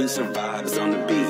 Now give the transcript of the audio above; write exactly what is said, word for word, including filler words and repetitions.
and survives on the beat.